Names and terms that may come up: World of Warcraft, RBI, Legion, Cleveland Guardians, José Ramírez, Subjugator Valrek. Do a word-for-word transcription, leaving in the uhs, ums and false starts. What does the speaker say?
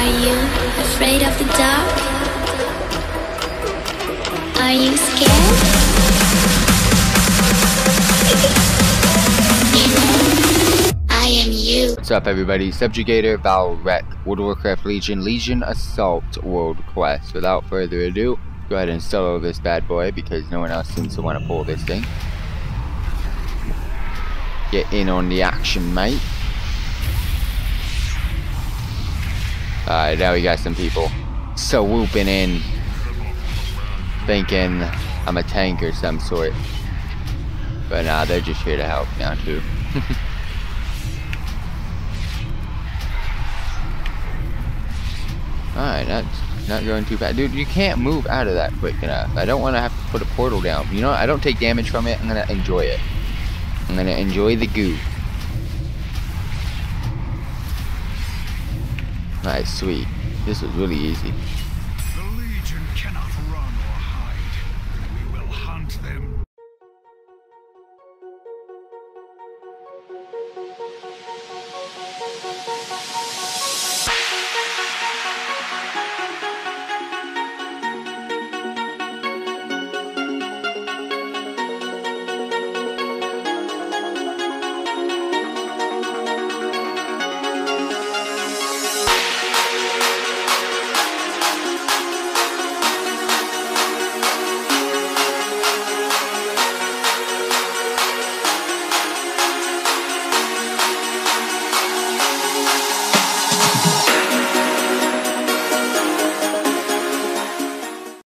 Are you afraid of the dark? Are you scared? What's up everybody, Subjugator Valrek, World of Warcraft Legion, Legion Assault World Quest. Without further ado, go ahead and solo this bad boy because no one else seems to want to pull this thing. Get in on the action, mate. Alright, now we got some people swooping in, thinking I'm a tank or some sort. But nah, they're just here to help now too. Alright, not, not going too bad. Dude, you can't move out of that quick enough. I don't want to have to put a portal down. You know, I don't take damage from it. I'm going to enjoy it. I'm going to enjoy the goo. Alright, sweet. This was really easy.